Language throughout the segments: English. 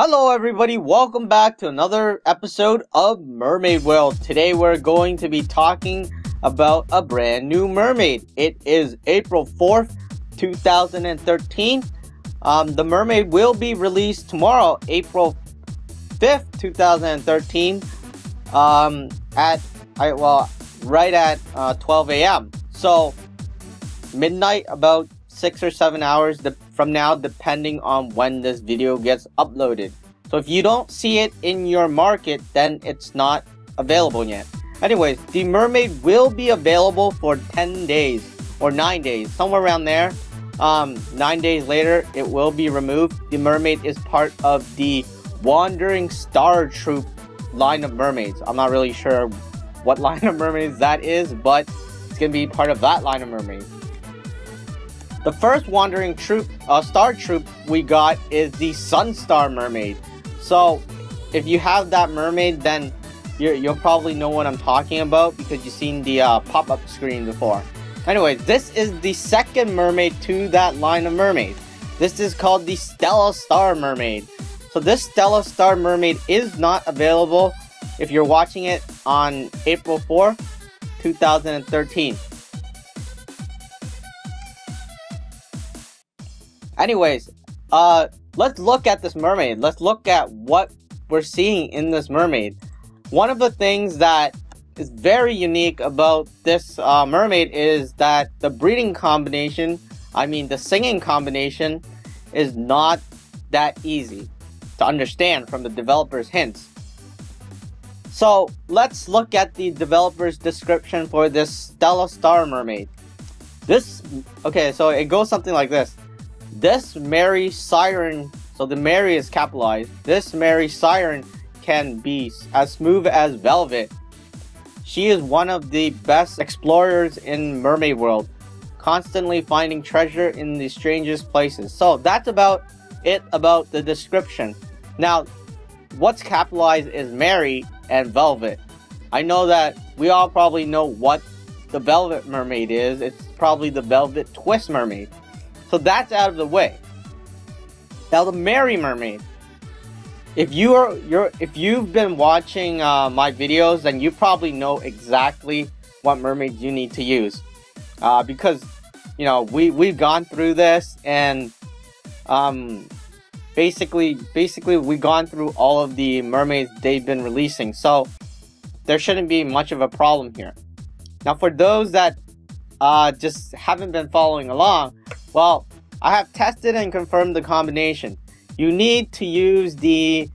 Hello everybody, welcome back to another episode of Mermaid World. Today we're going to be talking about a brand new mermaid. It is April 4th, 2013. The mermaid will be released tomorrow, April 5th, 2013, right at 12 a.m. So midnight, about 6 or 7 hours from now, depending on when this video gets uploaded. So if you don't see it in your market, then it's not available yet. Anyways, the mermaid will be available for 10 days or 9 days, somewhere around there. 9 days later, it will be removed. The mermaid is part of the Wandering Star troop line of mermaids. I'm not really sure what line of mermaids that is, but it's gonna be part of that line of mermaids. The first Wandering Star troop we got is the Sun Star Mermaid. So if you have that mermaid, then you'll probably know what I'm talking about because you've seen the pop-up screen before. Anyways, this is the second mermaid to that line of mermaids. This is called the Stella Star Mermaid. So this Stella Star Mermaid is not available if you're watching it on April 4th, 2013. Anyways, let's look at this mermaid. Let's look at what we're seeing in this mermaid. One of the things that is very unique about this mermaid is that the breeding combination, I mean the singing combination, is not that easy to understand from the developer's hints. So let's look at the developer's description for this Stella Star Mermaid. So it goes something like this. This Merry Siren, so the Merry is capitalized. This Merry Siren can be as smooth as velvet. She is one of the best explorers in Mermaid World, constantly finding treasure in the strangest places. So that's about it about the description. Now, what's capitalized is Merry and Velvet. I know that we all probably know what the Velvet Mermaid is. It's probably the Velvet Twist Mermaid. So that's out of the way. Now the Merry Mermaid. If you've been watching my videos, then you probably know exactly what mermaids you need to use, because you know we've gone through this, and basically we've gone through all of the mermaids they've been releasing. So there shouldn't be much of a problem here. Now for those that just haven't been following along. Well, I have tested and confirmed the combination. You need to use the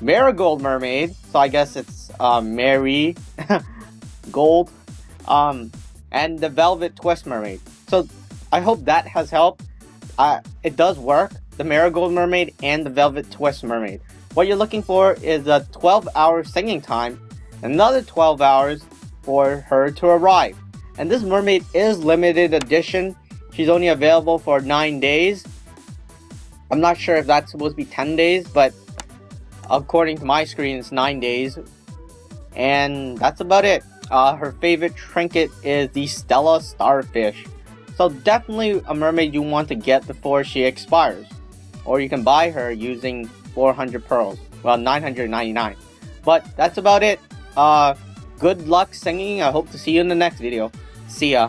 Marigold Mermaid, so I guess it's Mary Gold, and the Velvet Twist Mermaid. So I hope that has helped. It does work, the Marigold Mermaid and the Velvet Twist Mermaid. What you're looking for is a 12-hour singing time, another 12 hours for her to arrive. And this mermaid is limited edition. She's only available for 9 days. I'm not sure if that's supposed to be 10 days, but according to my screen, it's 9 days. And that's about it. Her favorite trinket is the Stella Starfish. So definitely a mermaid you want to get before she expires. Or you can buy her using 400 pearls. Well, 999. But that's about it. Good luck singing. I hope to see you in the next video. See ya.